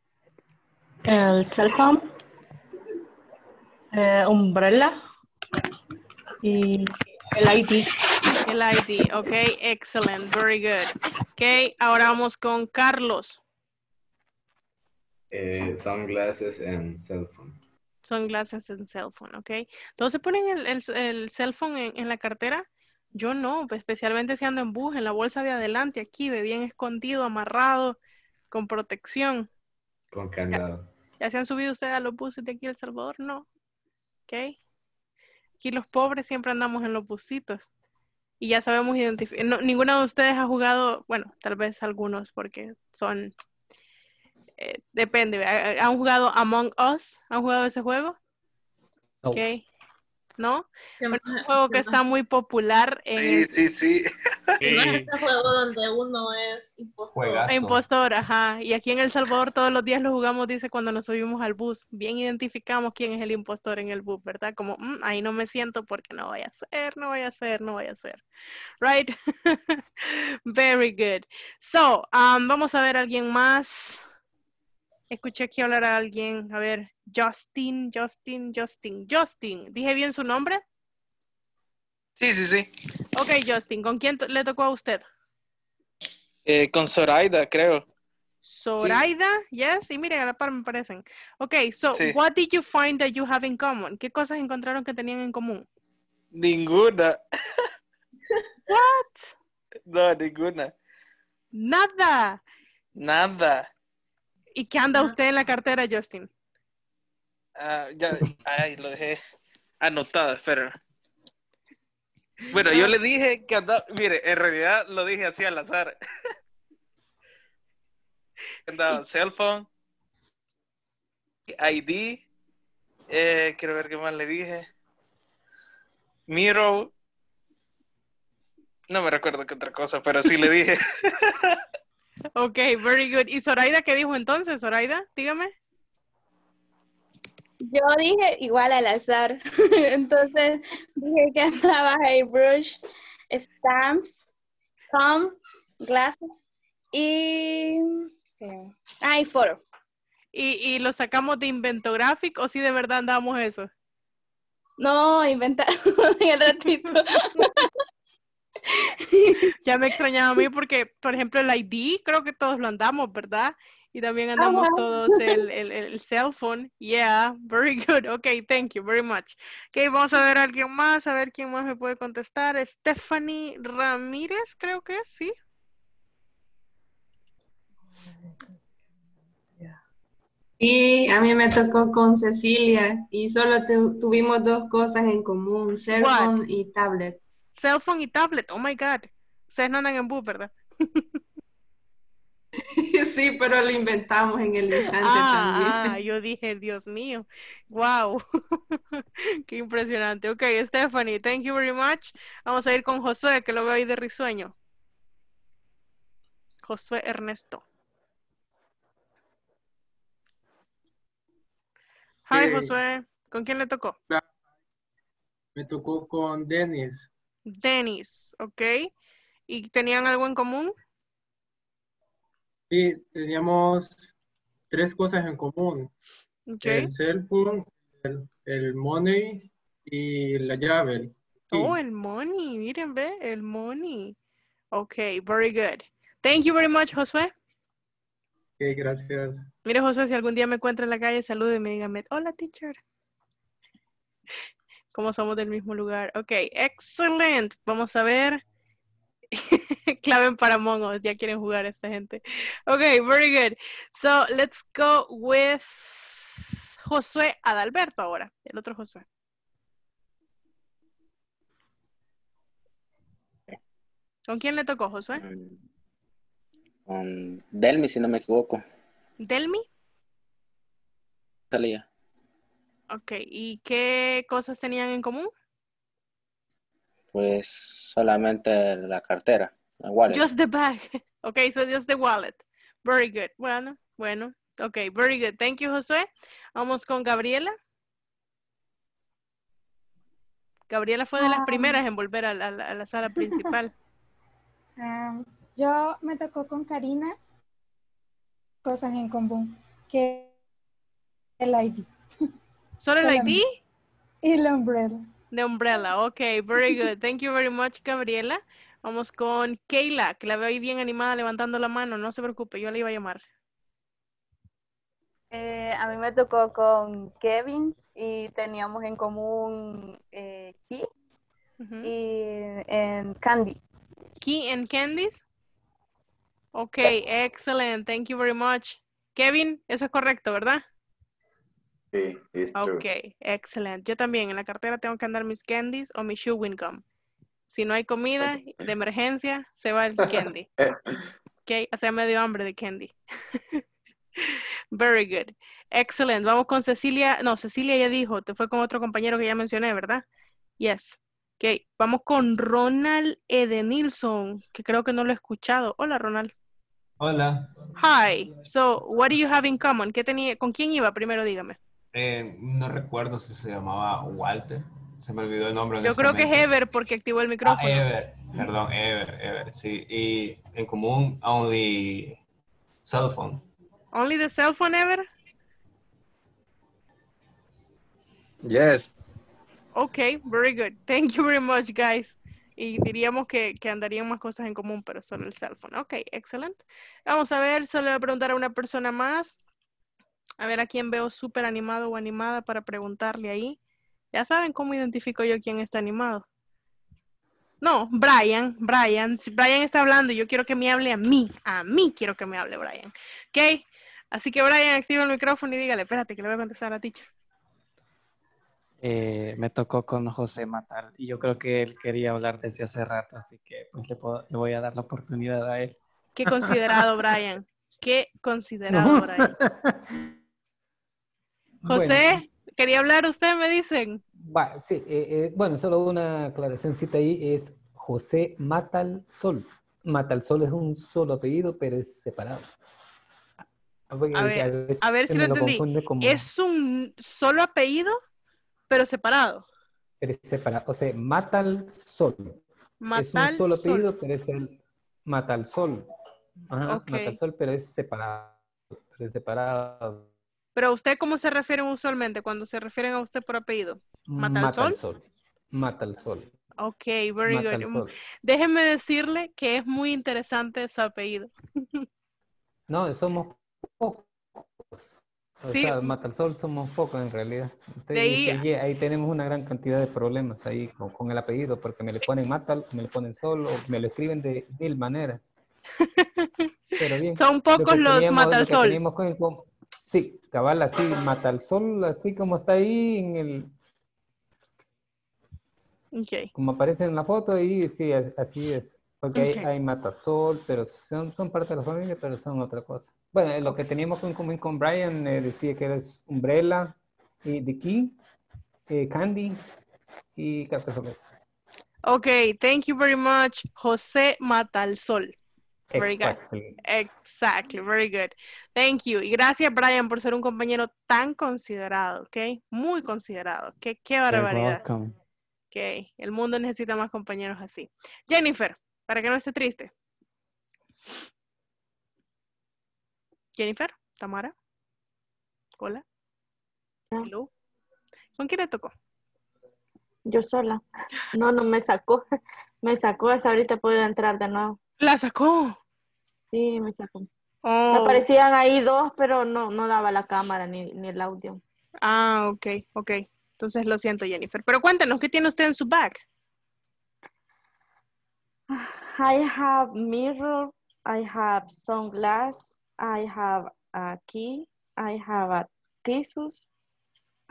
El cell phone, eh, umbrella y el I D. El I D, ok, excellent, very good. Ok, ahora vamos con Carlos. Eh, sunglasses and cell phone. Sunglasses and cell phone, ok. ¿Todos se ponen el, el, el cell phone en, en la cartera? Yo no, especialmente si ando en bus, en la bolsa de adelante, aquí, bien escondido, amarrado, con protección. Con candado. ¿Ya, ¿Ya se han subido ustedes a los buses de aquí El Salvador? No. Ok. Aquí los pobres siempre andamos en los busitos. Y ya sabemos identificar. No, ninguno de ustedes ha jugado, bueno, tal vez algunos porque son, eh, depende, ¿han jugado Among Us? ¿Han jugado ese juego? No. Okay. ¿No? Bueno, es un juego que está muy popular. En... Sí, sí, sí. sí. No es ese juego donde uno es impostor. Juegazo. Impostor, ajá. Y aquí en El Salvador todos los días lo jugamos, dice, cuando nos subimos al bus. Bien identificamos quién es el impostor en el bus, ¿verdad? Como, mmm, ahí no me siento porque no voy a hacer, no voy a hacer, no voy a hacer. Right? Very good. So, um, vamos a ver a alguien más. Escuché aquí hablar a alguien. A ver, Justin, Justin, Justin, Justin. ¿Dije bien su nombre? Sí, sí, sí. Ok, Justin, ¿con quién le tocó a usted? Eh, con Zoraida, creo. Zoraida, sí. Yes, y miren, a la par me parecen. Ok, so, sí. What did you find that you have in common? ¿Qué cosas encontraron que tenían en común? Ninguna. What? No, ninguna. Nada. Nada. ¿Y qué anda usted en la cartera, Justin? Uh, ya, ay, lo dejé anotado, espera. Bueno, yo le dije que andaba, mire, en realidad lo dije así al azar. Andaba cell phone, I D, eh, quiero ver qué más le dije. Miro, no me recuerdo qué otra cosa, pero sí le dije. Ok, very good. ¿Y Zoraida qué dijo entonces, Zoraida? Dígame. Yo dije igual al azar. Entonces dije que andaba hairbrush, stamps, thumb, glasses y... Ah, y photo. ¿Y, y lo sacamos de Inventographic o si de verdad andábamos eso? No, inventado en el ratito. Ya me extrañaba a mí porque, por ejemplo, el I D, creo que todos lo andamos, ¿verdad? Y también andamos oh, wow. todos el, el, el cell phone. Yeah, very good. Okay, thank you very much. Okay, vamos a ver a alguien más, a ver quién más me puede contestar. Stephanie Ramírez, creo que es, sí. Y a mí me tocó con Cecilia y solo tu, tuvimos dos cosas en común, cell phone y tablet. Cell phone y tablet, oh my God. Ustedes no andan en bus, ¿verdad? Sí, pero lo inventamos en el instante ah, también. Ah, yo dije, Dios mío, wow. Qué impresionante. Ok, Stephanie, thank you very much. Vamos a ir con Josué, que lo veo ahí de risueño. Josué Ernesto. Hi, eh, Josué. ¿Con quién le tocó? Me tocó con Dennis. Dennis, ok. ¿Y tenían algo en común? Sí, teníamos tres cosas en común. Okay. El cell phone, el, el money y la llave. Sí. Oh, el money. Miren, ve, el money. Ok, very good. Thank you very much, Josué. Ok, gracias. Mire, José, si algún día me encuentro en la calle, salude y me dígame, hola, teacher. Como somos del mismo lugar. Ok, excelente. Vamos a ver. Claven para Among Us. Ya quieren jugar a esta gente. Ok, very good. So, let's go with Josué Adalberto ahora. El otro Josué. ¿Con quién le tocó, Josué? Um, Delmi, si no me equivoco. ¿Delmi? Salía. Ok, ¿y qué cosas tenían en común? Pues solamente la cartera, la wallet. Just the bag. Ok, so just the wallet. Very good. Bueno, bueno. Ok, very good. Thank you, Josué. Vamos con Gabriela. Gabriela fue de um, las primeras en volver a la, a la sala principal. Um. Yo me tocó con Karina cosas en común, que el I D. ¿Solo el I D? Y la umbrella. The umbrella, ok, very good. Thank you very much, Gabriela. Vamos con Keila, que la veo ahí bien animada levantando la mano, no se preocupe, yo la iba a llamar. Eh, a mí me tocó con Kevin y teníamos en común eh, Key uh-huh. y eh, Candy. Key and Candice. Ok, excellent. Thank you very much. Kevin, eso es correcto, ¿verdad? Sí, es correcto. Ok, excellent. Yo también en la cartera tengo que andar mis candies o mi chewing gum. Si no hay comida de emergencia, se va el candy. Ok, o sea, me dio hambre de candy. Very good. Excellent. Vamos con Cecilia. No, Cecilia ya dijo, te fue con otro compañero que ya mencioné, ¿verdad? Yes. Ok, vamos con Ronald Edenilson, que creo que no lo he escuchado. Hola, Ronald. Hola. Hi. So, what do you have in common? ¿Qué tenía, ¿Con quién iba primero? Dígame. Eh, no recuerdo si se llamaba Walter. Se me olvidó el nombre. Yo creo que es Ever porque activó el micrófono. Ah, Ever. Perdón, Ever, Ever. Sí, y en común, only cell phone. Only the cell phone, Ever? Yes. Ok, very good. Thank you very much, guys. Y diríamos que, que andarían más cosas en común, pero solo el cell phone. Ok, excellent. Vamos a ver, solo voy a preguntar a una persona más. A ver a quién veo súper animado o animada para preguntarle ahí. Ya saben cómo identifico yo quién está animado. No, Brian, Brian. Si Brian está hablando, yo quiero que me hable a mí. A mí quiero que me hable Brian. Ok, así que Brian, activa el micrófono y dígale, espérate que le voy a contestar a la teacher. Eh, me tocó con José Matal y yo creo que él quería hablar desde hace rato, así que pues le, puedo, le voy a dar la oportunidad a él. Qué considerado, Brian. Qué considerado, Brian. José, bueno. ¿Quería hablar usted, me dicen? Va, sí, eh, eh, bueno, solo una aclaracióncita ahí, es José Matal Sol. Matal Sol es un solo apellido, pero es separado. A ver, a ver, a ver si lo entendí. Como... ¿Es un solo apellido? Pero separado. Pero separado. O sea, mata al sol. Mata es un solo apellido, sol. Pero es el mata al sol. Ajá, okay. Mata al sol, pero es separado. Pero es separado. Pero a usted, ¿cómo se refieren usualmente cuando se refieren a usted por apellido? ¿Mata, mata al sol? Sol. Mata al sol. Ok, very Mata good. Sol. Déjeme decirle que es muy interesante su apellido. No, somos pocos. O sí. sea, Mata al Sol somos pocos en realidad. Entonces, ahí, ahí, ahí tenemos una gran cantidad de problemas ahí con, con el apellido, porque me le ponen Matal, me le ponen Sol, o me lo escriben de mil maneras. Pero bien, son pocos lo los Mata al Sol. Lo con, con, sí, cabal, así, Mata al Sol, así como está ahí en el... Okay. Como aparece en la foto, y sí, así es. Porque okay. hay, hay Matasol, pero son, son parte de la familia, pero son otra cosa. Bueno, lo que teníamos en común con Brian, eh, decía que eres Umbrella, y The Key, eh, Candy, y Cartasoles. Ok, thank you very much, José Matalsol. Very exactly. Good. Exactly, very good. Thank you. Y gracias, Brian, por ser un compañero tan considerado, ¿ok? Muy considerado. Qué, qué barbaridad. Ok, el mundo necesita más compañeros así. Jennifer, para que no esté triste. Jennifer, Tamara. Hola. Hello. ¿Con quién le tocó? Yo sola. No, no me sacó. Me sacó, hasta ahorita puedo entrar de nuevo. ¿La sacó? Sí, me sacó. Oh. Aparecían ahí dos, pero no, no daba la cámara ni, ni el audio. Ah, ok, ok. Entonces lo siento, Jennifer. Pero cuéntanos, ¿qué tiene usted en su bag? I have mirror, I have sunglass, I have a key, I have a tissues,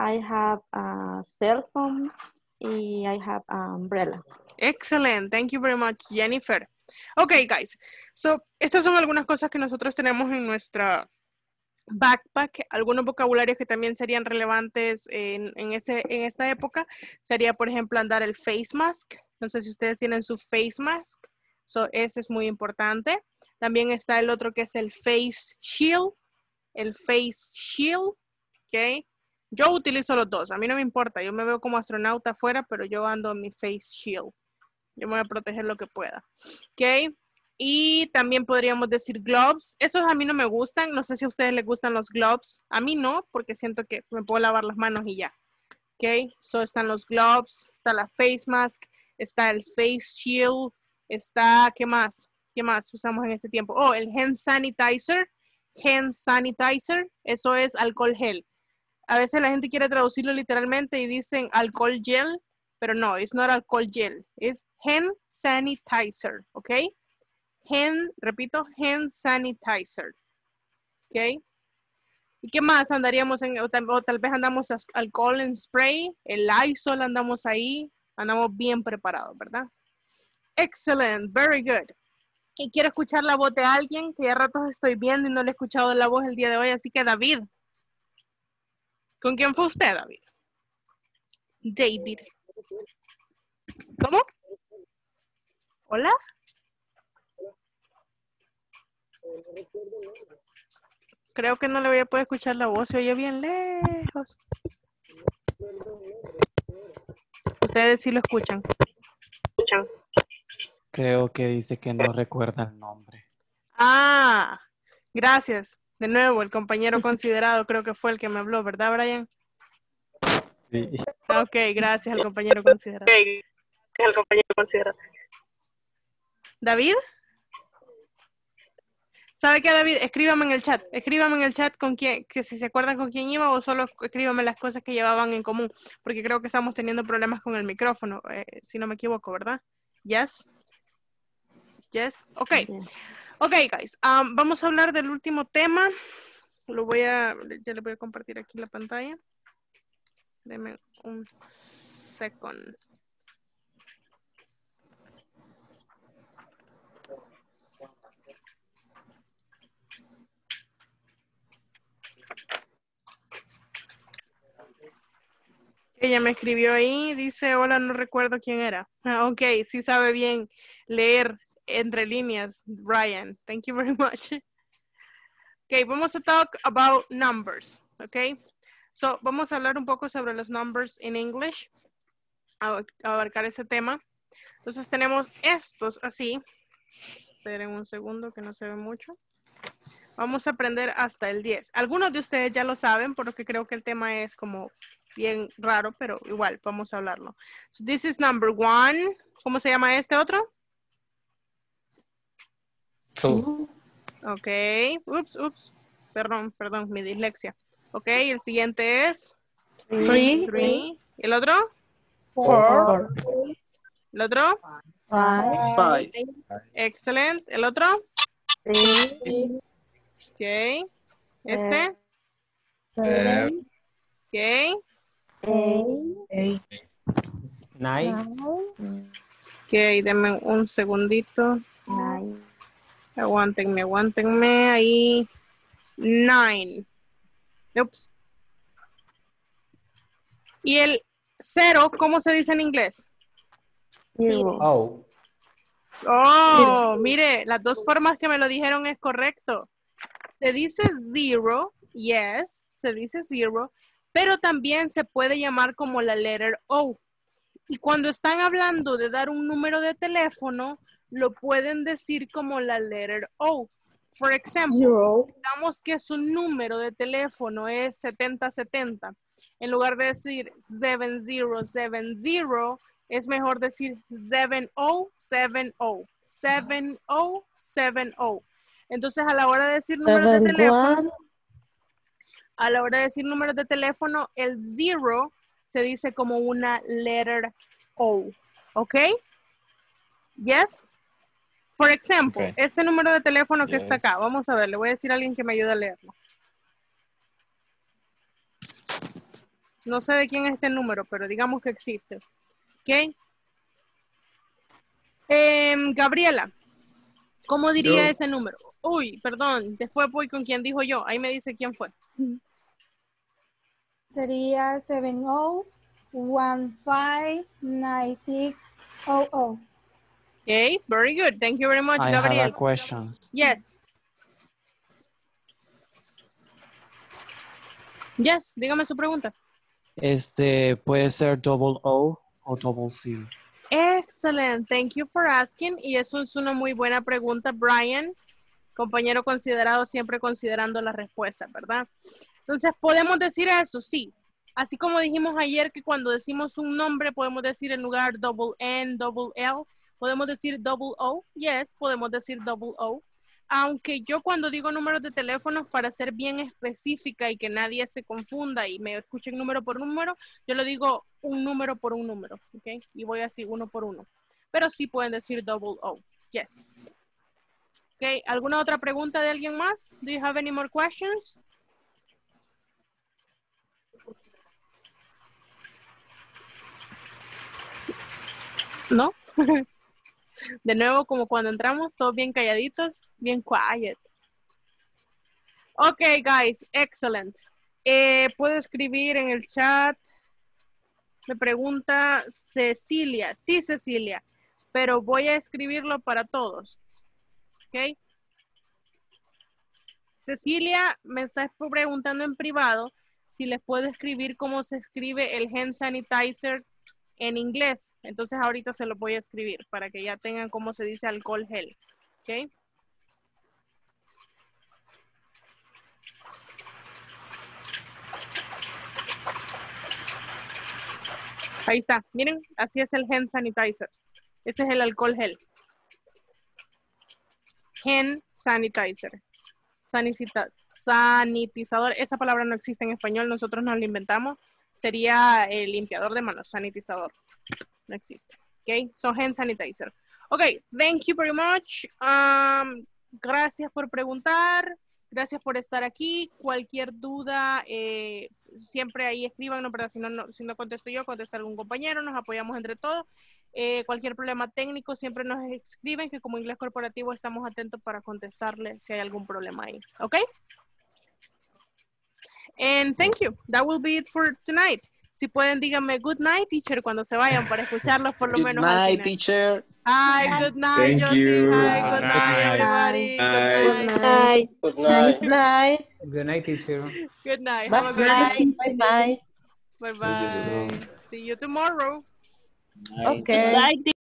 I have a cell phone, y I have an umbrella. Excellent. Thank you very much, Jennifer. Okay, guys. So, estas son algunas cosas que nosotros tenemos en nuestra... backpack, algunos vocabularios que también serían relevantes en, en, este, en esta época, sería por ejemplo andar el face mask, no sé si ustedes tienen su face mask, so, ese es muy importante, también está el otro que es el face shield, el face shield, ok, yo utilizo los dos, a mí no me importa, yo me veo como astronauta afuera, pero yo ando en mi face shield, yo me voy a proteger lo que pueda, ok. Y también podríamos decir gloves. Esos a mí no me gustan. No sé si a ustedes les gustan los gloves. A mí no, porque siento que me puedo lavar las manos y ya. Ok, so están los gloves, está la face mask, está el face shield, está, ¿qué más? ¿Qué más usamos en este tiempo? Oh, el hand sanitizer. Hand sanitizer, eso es alcohol gel. A veces la gente quiere traducirlo literalmente y dicen alcohol gel, pero no, it's not alcohol gel. It's hand sanitizer, ok. Hand, repito, hand sanitizer. ¿Ok? ¿Y qué más andaríamos en, o tal, o tal vez andamos alcohol en spray, el Lysol andamos ahí, andamos bien preparados, ¿verdad? Excellent, very good. Y quiero escuchar la voz de alguien que ya ratos estoy viendo y no le he escuchado la voz el día de hoy, así que David. ¿Con quién fue usted, David? David. ¿Cómo? ¿Hola? Creo que no le voy a poder escuchar la voz, se oye bien lejos. Ustedes sí lo escuchan. ¿Escuchan? Creo que dice que no recuerda el nombre. Ah, gracias. De nuevo, el compañero considerado creo que fue el que me habló, ¿verdad, Brian? Sí. Ok, gracias al compañero considerado. Okay. El compañero considerado. ¿David? ¿Sabe qué, David? Escríbame en el chat. Escríbame en el chat con quién, que si se acuerdan con quién iba, o solo escríbame las cosas que llevaban en común, porque creo que estamos teniendo problemas con el micrófono, eh, si no me equivoco, ¿verdad? Yes. Yes. Ok. Ok, guys. Um, vamos a hablar del último tema. Lo voy a, ya le voy a compartir aquí la pantalla. Deme un second. Ella me escribió ahí, dice, hola, no recuerdo quién era. Ah, ok, sí sabe bien leer entre líneas, Brian. Thank you very much. Ok, vamos a talk about numbers, ok? So, vamos a hablar un poco sobre los numbers en English, a abarcar ese tema. Entonces tenemos estos así. Esperen un segundo que no se ve mucho. Vamos a aprender hasta el diez. Algunos de ustedes ya lo saben, por lo que creo que el tema es como... bien raro, pero igual vamos a hablarlo. So this is number one. ¿Cómo se llama este otro? Two. Ok. Ups, ups. Perdón, perdón, mi dislexia. Ok, el siguiente es three. Three. ¿El otro? Four. ¿El otro? Five. Excelente. ¿El otro? Six. Ok. Este. Seven. Ok. Eight. Nine. Ok, denme un segundito. Nine. Aguántenme, aguántenme. Ahí. Nine. Ups. Y el cero, ¿cómo se dice en inglés? Zero. Oh. Oh, mire, las dos formas que me lo dijeron es correcto. Se dice zero, yes, se dice zero, pero también se puede llamar como la letter O. Y cuando están hablando de dar un número de teléfono, lo pueden decir como la letter O. Por ejemplo, digamos que su número de teléfono es setenta setenta. En lugar de decir seven zero seven zero, es mejor decir seven oh seven oh. seven oh seven oh. Entonces, a la hora de decir números de teléfono, a la hora de decir números de teléfono, el zero se dice como una letter O. ¿Ok? Yes. Por ejemplo, okay. Este número de teléfono que yes. está acá. Vamos a ver, le voy a decir a alguien que me ayude a leerlo. No sé de quién es este número, pero digamos que existe. ¿Ok? Eh, Gabriela, ¿cómo diría yo ese número? Uy, perdón, después voy con quien dijo yo. Ahí me dice quién fue. Sería seven oh one five nine six oh oh. Okay, very good. Thank you very much, I Gabriel. I have a question. Yes. Yes, dígame su pregunta. Este, ¿puede ser double O o double zero? Excellent. Thank you for asking. Y eso es una muy buena pregunta, Brian. Compañero considerado, siempre considerando la respuesta, ¿verdad? Entonces, ¿podemos decir eso? Sí. Así como dijimos ayer que cuando decimos un nombre, podemos decir en lugar double N, double L. Podemos decir double O, yes, podemos decir double O. Aunque yo cuando digo números de teléfonos, para ser bien específica y que nadie se confunda y me escuchen número por número, yo le digo un número por un número, ¿ok? Y voy así uno por uno. Pero sí pueden decir double O, yes. ¿Ok? ¿Alguna otra pregunta de alguien más? Do you have any more questions? ¿No? De nuevo, como cuando entramos, todos bien calladitos, bien quiet. Ok, guys, excellent. Eh, puedo escribir en el chat. Me pregunta Cecilia. Sí, Cecilia, pero voy a escribirlo para todos. Ok. Cecilia me está preguntando en privado si les puedo escribir cómo se escribe el hand sanitizer en inglés. Entonces ahorita se lo voy a escribir para que ya tengan cómo se dice alcohol gel. ¿Ok? Ahí está. Miren, así es el hand sanitizer. Ese es el alcohol gel. Hand sanitizer. Sanitiza- sanitizador. Esa palabra no existe en español. Nosotros nos la inventamos. Sería el limpiador de manos, sanitizador. No existe. Ok, so hand sanitizer. Ok, thank you very much. Um, gracias por preguntar. Gracias por estar aquí. Cualquier duda, eh, siempre ahí escriban, ¿no? Si no, no, si no contesto yo, contesta algún compañero. Nos apoyamos entre todos. Eh, cualquier problema técnico, siempre nos escriben, que como Inglés Corporativo estamos atentos para contestarle si hay algún problema ahí. Ok. And thank you. That will be it for tonight. Si pueden, díganme good night, teacher, cuando se vayan para escucharlos por lo menos. Good night, teacher. Hi, good night, Josie. Hi, good night, everybody. Good night. Good night. Good night. Good night, teacher. Good night. Bye bye. Bye bye. See you tomorrow. Okay.